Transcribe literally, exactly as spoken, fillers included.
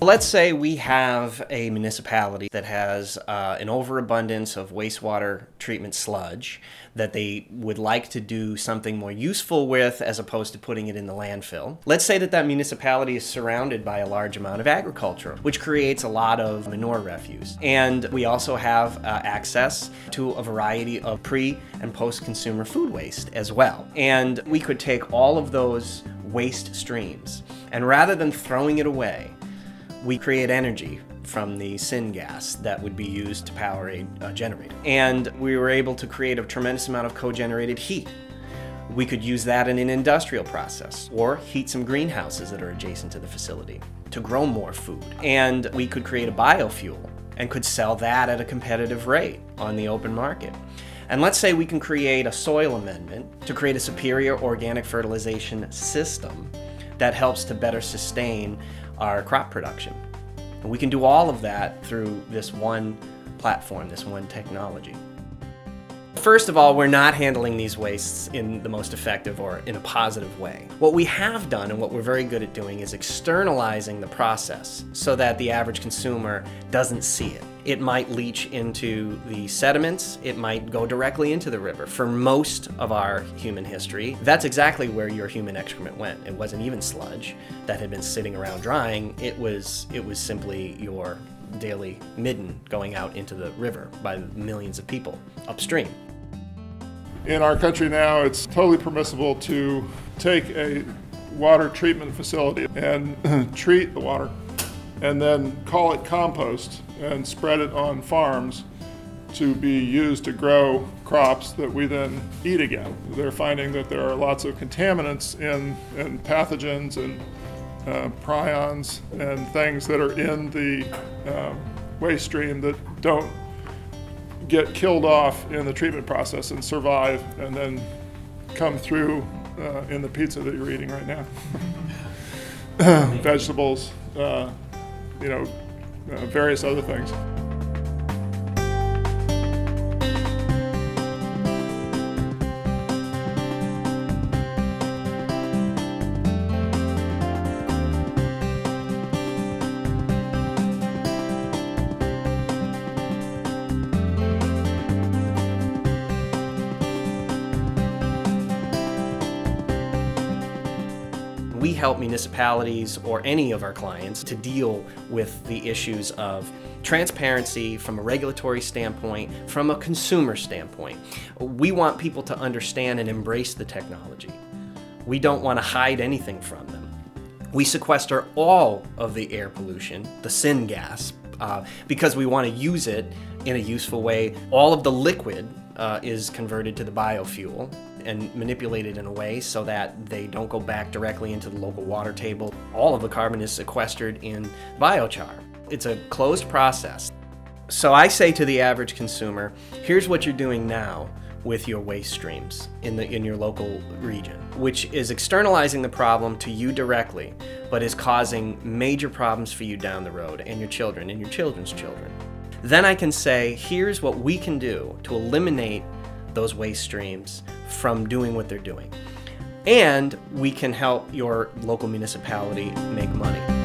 Let's say we have a municipality that has uh, an overabundance of wastewater treatment sludge that they would like to do something more useful with as opposed to putting it in the landfill. Let's say that that municipality is surrounded by a large amount of agriculture, which creates a lot of manure refuse. And we also have uh, access to a variety of pre- and post-consumer food waste as well. And we could take all of those waste streams, and rather than throwing it away, we create energy from the syngas that would be used to power a, a generator. And we were able to create a tremendous amount of co-generated heat. We could use that in an industrial process, or heat some greenhouses that are adjacent to the facility to grow more food. And we could create a biofuel and could sell that at a competitive rate on the open market. And let's say we can create a soil amendment to create a superior organic fertilization system that helps to better sustain our crop production. And we can do all of that through this one platform, this one technology. First of all, we're not handling these wastes in the most effective or in a positive way. What we have done and what we're very good at doing is externalizing the process so that the average consumer doesn't see it. It might leach into the sediments, it might go directly into the river. For most of our human history, that's exactly where your human excrement went. It wasn't even sludge that had been sitting around drying, it was, it was simply your daily midden going out into the river by millions of people upstream. In our country now, it's totally permissible to take a water treatment facility and treat the water and then call it compost and spread it on farms to be used to grow crops that we then eat again. They're finding that there are lots of contaminants in, and pathogens and uh, prions and things that are in the uh, waste stream that don't get killed off in the treatment process and survive and then come through uh, in the pizza that you're eating right now. Vegetables, uh, you know, uh, various other things. We help municipalities or any of our clients to deal with the issues of transparency from a regulatory standpoint, from a consumer standpoint. We want people to understand and embrace the technology. We don't want to hide anything from them. We sequester all of the air pollution, the syngas, uh, because we want to use it in a useful way. All of the liquid uh, is converted to the biofuel and manipulated in a way so that they don't go back directly into the local water table. All of the carbon is sequestered in biochar. It's a closed process. So I say to the average consumer, here's what you're doing now with your waste streams in, the, in your local region, which is externalizing the problem to you directly, but is causing major problems for you down the road and your children and your children's children. Then I can say, here's what we can do to eliminate those waste streams from doing what they're doing. And we can help your local municipality make money.